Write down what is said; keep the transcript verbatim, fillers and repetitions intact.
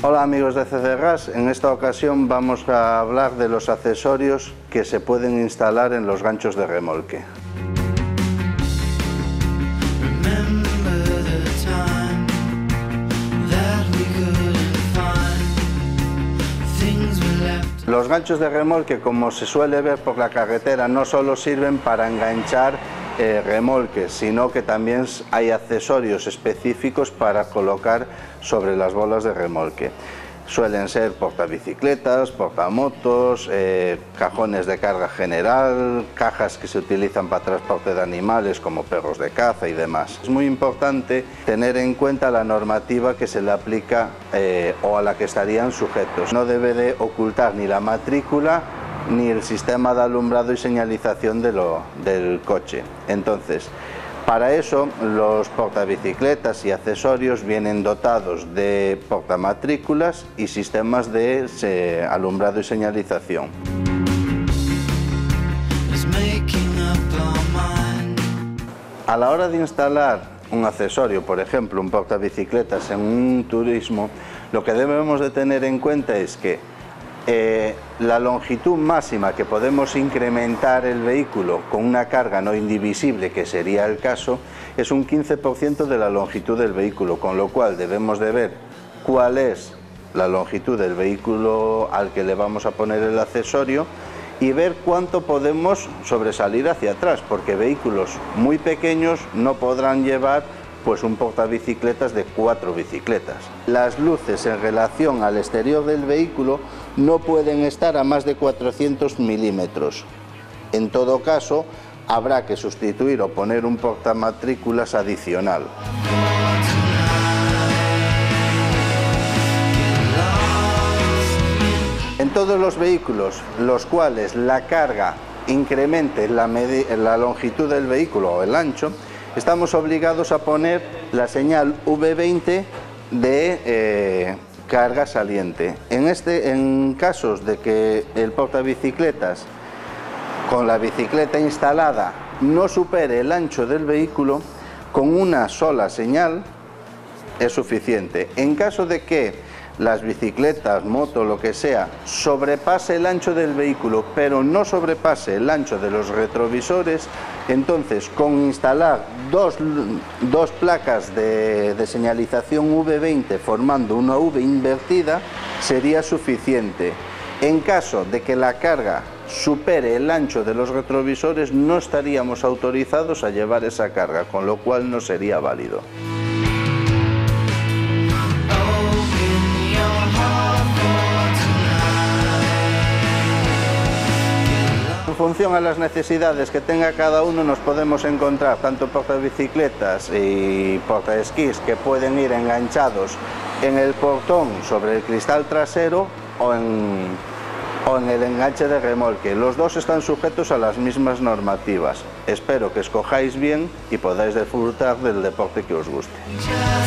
Hola amigos de CdRas, en esta ocasión vamos a hablar de los accesorios que se pueden instalar en los ganchos de remolque. Los ganchos de remolque, como se suele ver por la carretera, no solo sirven para enganchar Eh, remolques, sino que también hay accesorios específicos para colocar sobre las bolas de remolque. Suelen ser portabicicletas, portamotos, eh, cajones de carga general, cajas que se utilizan para transporte de animales como perros de caza y demás. Es muy importante tener en cuenta la normativa que se le aplica eh, o a la que estarían sujetos. No debe de ocultar ni la matrícula ni el sistema de alumbrado y señalización de lo, del coche. Entonces, para eso los portabicicletas y accesorios vienen dotados de portamatrículas y sistemas de eh, alumbrado y señalización. A la hora de instalar un accesorio, por ejemplo, un portabicicletas en un turismo, lo que debemos de tener en cuenta es que Eh, la longitud máxima que podemos incrementar el vehículo con una carga no indivisible, que sería el caso, es un quince por ciento de la longitud del vehículo, con lo cual debemos de ver cuál es la longitud del vehículo al que le vamos a poner el accesorio y ver cuánto podemos sobresalir hacia atrás, porque vehículos muy pequeños no podrán llevar pues un portabicicletas de cuatro bicicletas. Las luces en relación al exterior del vehículo no pueden estar a más de cuatrocientos milímetros. En todo caso, habrá que sustituir o poner un portamatrículas adicional. En todos los vehículos los cuales la carga incremente la, la longitud del vehículo o el ancho, estamos obligados a poner la señal V veinte de eh, carga saliente. En, este, en casos de que el portabicicletas con la bicicleta instalada no supere el ancho del vehículo, con una sola señal es suficiente. En caso de que las bicicletas, moto, lo que sea, sobrepase el ancho del vehículo, pero no sobrepase el ancho de los retrovisores, entonces con instalar dos, dos placas de, de señalización V veinte formando una V invertida sería suficiente. En caso de que la carga supere el ancho de los retrovisores, no estaríamos autorizados a llevar esa carga, con lo cual no sería válido. En función a las necesidades que tenga cada uno, nos podemos encontrar tanto portabicicletas y portaesquís que pueden ir enganchados en el portón sobre el cristal trasero o en, o en el enganche de remolque. Los dos están sujetos a las mismas normativas. Espero que escojáis bien y podáis disfrutar del deporte que os guste.